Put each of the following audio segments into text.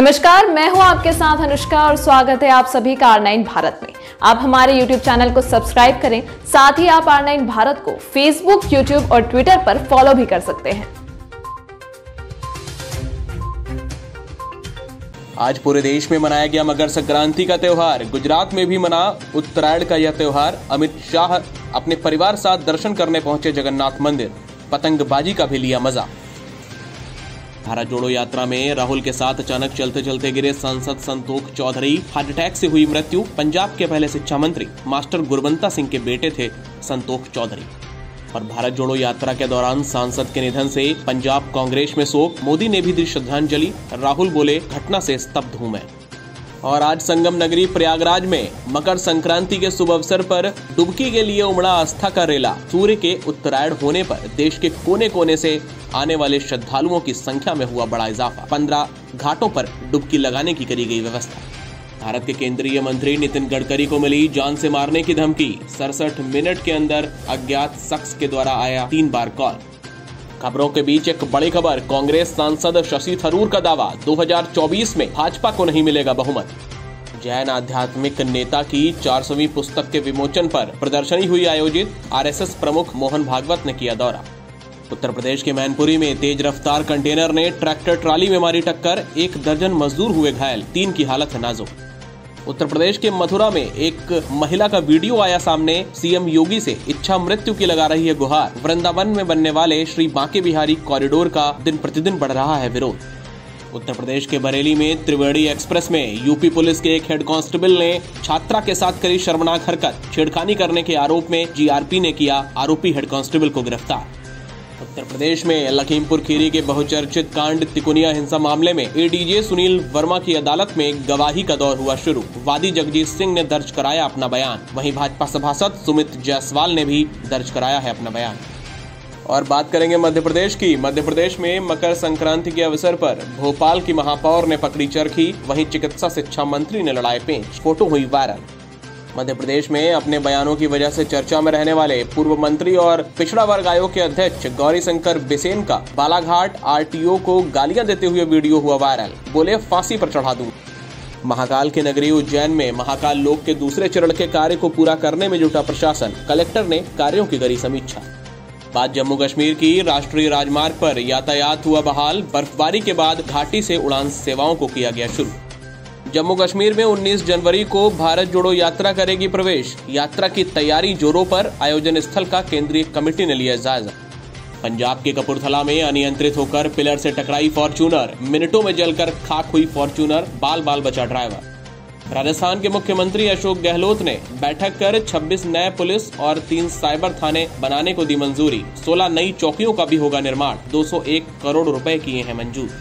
नमस्कार, मैं हूं आपके साथ अनुष्का और स्वागत है आप सभी का आर9 भारत में। आप हमारे YouTube चैनल को सब्सक्राइब करें, साथ ही आप आर9 भारत को Facebook, YouTube और Twitter पर फॉलो भी कर सकते हैं। आज पूरे देश में मनाया गया मकर संक्रांति का त्योहार, गुजरात में भी मना उत्तरायण का यह त्योहार। अमित शाह अपने परिवार साथ दर्शन करने पहुंचे जगन्नाथ मंदिर, पतंगबाजी का भी लिया मजा। भारत जोड़ो यात्रा में राहुल के साथ अचानक चलते चलते गिरे सांसद संतोख चौधरी, हार्ट अटैक से हुई मृत्यु। पंजाब के पहले शिक्षा मंत्री मास्टर गुरबंता सिंह के बेटे थे संतोख चौधरी। और भारत जोड़ो यात्रा के दौरान सांसद के निधन से पंजाब कांग्रेस में शोक, मोदी ने भी दी श्रद्धांजलि। राहुल बोले, घटना से स्तब्ध हूँ मैं। और आज संगम नगरी प्रयागराज में मकर संक्रांति के शुभ अवसर पर डुबकी के लिए उमड़ा आस्था का रेला। सूर्य के उत्तरायण होने पर देश के कोने कोने से आने वाले श्रद्धालुओं की संख्या में हुआ बड़ा इजाफा। 15 घाटों पर डुबकी लगाने की करी गई व्यवस्था। भारत के केंद्रीय मंत्री नितिन गडकरी को मिली जान से मारने की धमकी। 67 मिनट के अंदर अज्ञात शख्स के द्वारा आया 3 बार कॉल। खबरों के बीच एक बड़ी खबर, कांग्रेस सांसद शशि थरूर का दावा, 2024 में भाजपा को नहीं मिलेगा बहुमत। जैन आध्यात्मिक नेता की 400वीं पुस्तक के विमोचन पर प्रदर्शनी हुई आयोजित। आरएसएस प्रमुख मोहन भागवत ने किया दौरा। उत्तर प्रदेश के मैनपुरी में तेज रफ्तार कंटेनर ने ट्रैक्टर ट्राली में मारी टक्कर, 1 दर्जन मजदूर हुए घायल, 3 की हालत है नाजुक। उत्तर प्रदेश के मथुरा में एक महिला का वीडियो आया सामने, सीएम योगी से इच्छा मृत्यु की लगा रही है गुहार। वृंदावन में बनने वाले श्री बांके बिहारी कॉरिडोर का दिन प्रतिदिन बढ़ रहा है विरोध। उत्तर प्रदेश के बरेली में त्रिवेणी एक्सप्रेस में यूपी पुलिस के एक हेड कांस्टेबल ने छात्रा के साथ करी शर्मनाक हरकत। छेड़खानी करने के आरोप में जीआरपी ने किया आरोपी हेड कांस्टेबल को गिरफ्तार। उत्तर प्रदेश में लखीमपुर खीरी के बहुचर्चित कांड तिकुनिया हिंसा मामले में एडीजे सुनील वर्मा की अदालत में गवाही का दौर हुआ शुरू। वादी जगजीत सिंह ने दर्ज कराया अपना बयान, वहीं भाजपा सभासद सुमित जायसवाल ने भी दर्ज कराया है अपना बयान। और बात करेंगे मध्य प्रदेश की। मध्य प्रदेश में मकर संक्रांति के अवसर पर भोपाल की महापौर ने पकड़ी चरखी, वहीं चिकित्सा शिक्षा मंत्री ने लड़ाए पेंच, फोटो हुई वायरल। मध्य प्रदेश में अपने बयानों की वजह से चर्चा में रहने वाले पूर्व मंत्री और पिछड़ा वर्ग आयोग के अध्यक्ष गौरीशंकर बिसेन का बालाघाट आरटीओ को गालियां देते हुए वीडियो हुआ वायरल, बोले फांसी पर चढ़ा दूं। महाकाल के नगरी उज्जैन में महाकाल लोक के दूसरे चरण के कार्य को पूरा करने में जुटा प्रशासन, कलेक्टर ने कार्यों की करी समीक्षा। बात जम्मू कश्मीर की। राष्ट्रीय राजमार्ग पर यातायात हुआ बहाल, बर्फबारी के बाद घाटी से उड़ान सेवाओं को किया गया शुरू। जम्मू कश्मीर में 19 जनवरी को भारत जोड़ो यात्रा करेगी प्रवेश, यात्रा की तैयारी जोरों पर, आयोजन स्थल का केंद्रीय कमेटी ने लिया जायजा। पंजाब के कपूरथला में अनियंत्रित होकर पिलर से टकराई फॉर्च्यूनर, मिनटों में जलकर खाक हुई फॉर्च्यूनर, बाल बाल बचा ड्राइवर। राजस्थान के मुख्यमंत्री अशोक गहलोत ने बैठक कर 26 नए पुलिस और 3 साइबर थाने बनाने को दी मंजूरी। 16 नई चौकियों का भी होगा निर्माण, 201 करोड़ रुपए किए हैं मंजूर।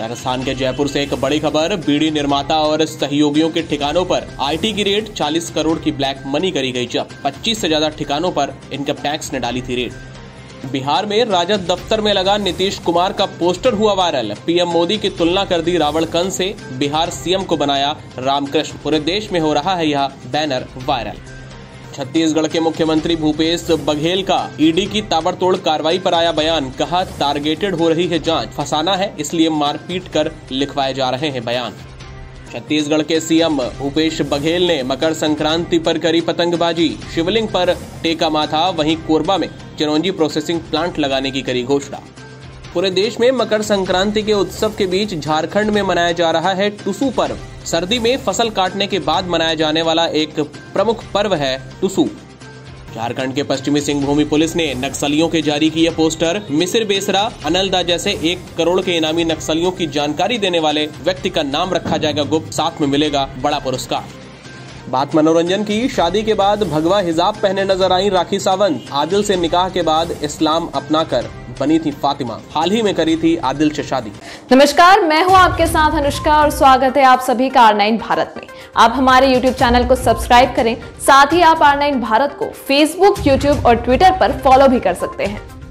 राजस्थान के जयपुर से एक बड़ी खबर, बीड़ी निर्माता और सहयोगियों के ठिकानों पर आईटी की रेड, 40 करोड़ की ब्लैक मनी करी गई जब्त। 25 से ज्यादा ठिकानों पर इनकम टैक्स ने डाली थी रेड। बिहार में राजद दफ्तर में लगा नीतीश कुमार का पोस्टर हुआ वायरल, पीएम मोदी की तुलना कर दी रावण कण से, बिहार सीएम को बनाया रामकृष्ण। पूरे देश में हो रहा है यह बैनर वायरल। छत्तीसगढ़ के मुख्यमंत्री भूपेश बघेल का ईडी की ताबड़तोड़ कार्रवाई पर आया बयान, कहा टारगेटेड हो रही है जांच, फंसाना है इसलिए मारपीट कर लिखवाए जा रहे हैं बयान। छत्तीसगढ़ के सीएम भूपेश बघेल ने मकर संक्रांति पर करी पतंगबाजी, शिवलिंग पर टेका माथा। वहीं कोरबा में चिरौंजी प्रोसेसिंग प्लांट लगाने की करी घोषणा। पूरे देश में मकर संक्रांति के उत्सव के बीच झारखंड में मनाया जा रहा है टुसू पर्व। सर्दी में फसल काटने के बाद मनाया जाने वाला एक प्रमुख पर्व है टुसू। झारखंड के पश्चिमी सिंहभूमि पुलिस ने नक्सलियों के जारी किया पोस्टर, मिसिर बेसरा, अनलदा जैसे 1 करोड़ के इनामी नक्सलियों की जानकारी देने वाले व्यक्ति का नाम रखा जाएगा गुप्त, साथ में मिलेगा बड़ा पुरस्कार। बात मनोरंजन की। शादी के बाद भगवा हिजाब पहने नजर आई राखी सावंत, आदिल से निकाह के बाद इस्लाम अपनाकर बनी थी फातिमा, हाल ही में करी थी आदिल से शादी। नमस्कार, मैं हूं आपके साथ अनुष्का और स्वागत है आप सभी का आर9 भारत में। आप हमारे YouTube चैनल को सब्सक्राइब करें, साथ ही आप आर9 भारत को Facebook, YouTube और Twitter पर फॉलो भी कर सकते हैं।